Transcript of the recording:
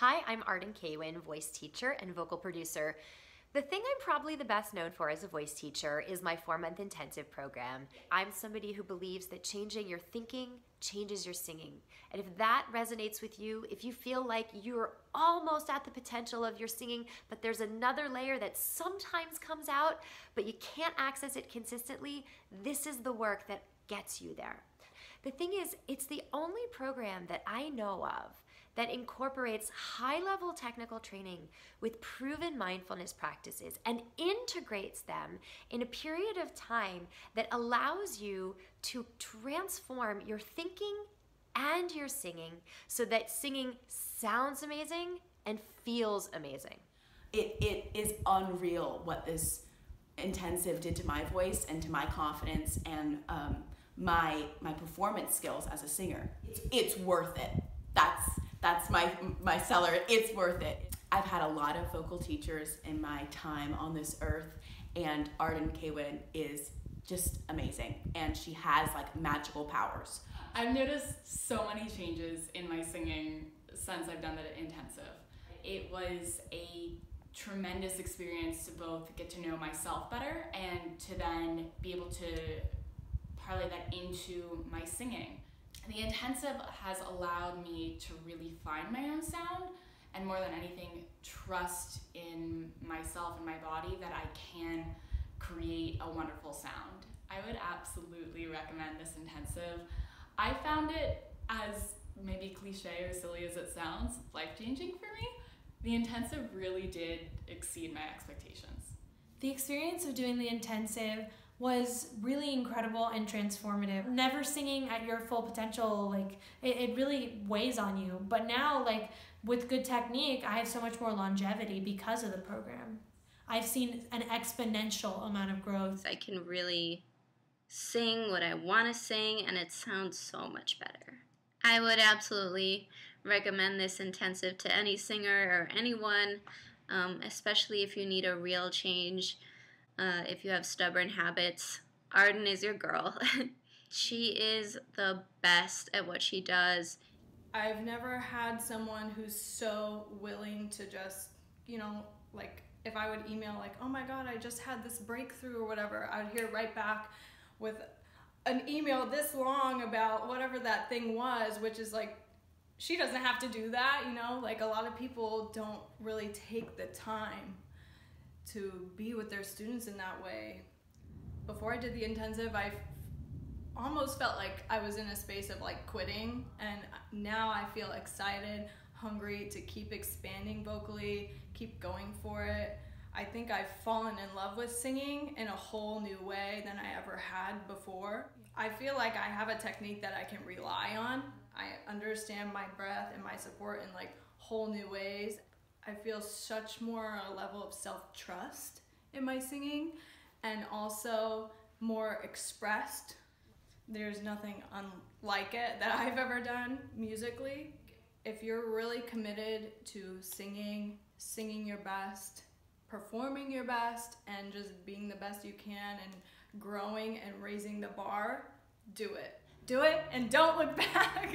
Hi, I'm Arden Kaywin, voice teacher and vocal producer. The thing I'm probably the best known for as a voice teacher is my 4-month intensive program. I'm somebody who believes that changing your thinking changes your singing. And if that resonates with you, if you feel like you're almost at the potential of your singing, but there's another layer that sometimes comes out, but you can't access it consistently, this is the work that gets you there. The thing is, it's the only program that I know of that incorporates high-level technical training with proven mindfulness practices and integrates them in a period of time that allows you to transform your thinking and your singing so that singing sounds amazing and feels amazing. It is unreal what this intensive did to my voice and to my confidence and my performance skills as a singer. It's worth it. That's my seller. It's worth it. I've had a lot of vocal teachers in my time on this earth, and Arden Kaywin is just amazing, and she has like magical powers. I've noticed so many changes in my singing since I've done the intensive. It was a tremendous experience to both get to know myself better and to then be able to parlay that into my singing. The intensive has allowed me to really find my own sound, and more than anything, trust in myself and my body that I can create a wonderful sound. I would absolutely recommend this intensive. I found it, as maybe cliche or silly as it sounds, life-changing for me. The intensive really did exceed my expectations. The experience of doing the intensive was really incredible and transformative. Never singing at your full potential, like it really weighs on you. But now, like with good technique, I have so much more longevity because of the program. I've seen an exponential amount of growth. I can really sing what I want to sing, and it sounds so much better. I would absolutely recommend this intensive to any singer or anyone, especially if you need a real change. If you have stubborn habits, Arden is your girl. She is the best at what she does. I've never had someone who's so willing to just, you know, like if I would email like, oh my God, I just had this breakthrough or whatever, I would hear right back with an email this long about whatever that thing was, which is like, she doesn't have to do that, you know? Like a lot of people don't really take the time to be with their students in that way. Before I did the intensive, I almost felt like I was in a space of like quitting, and now I feel excited, hungry to keep expanding vocally, keep going for it. I think I've fallen in love with singing in a whole new way than I ever had before. I feel like I have a technique that I can rely on. I understand my breath and my support in like whole new ways. I feel such more a level of self-trust in my singing, and also more expressed. There's nothing unlike it that I've ever done musically. If you're really committed to singing your best, performing your best, and just being the best you can and growing and raising the bar, do it. Do it and don't look back.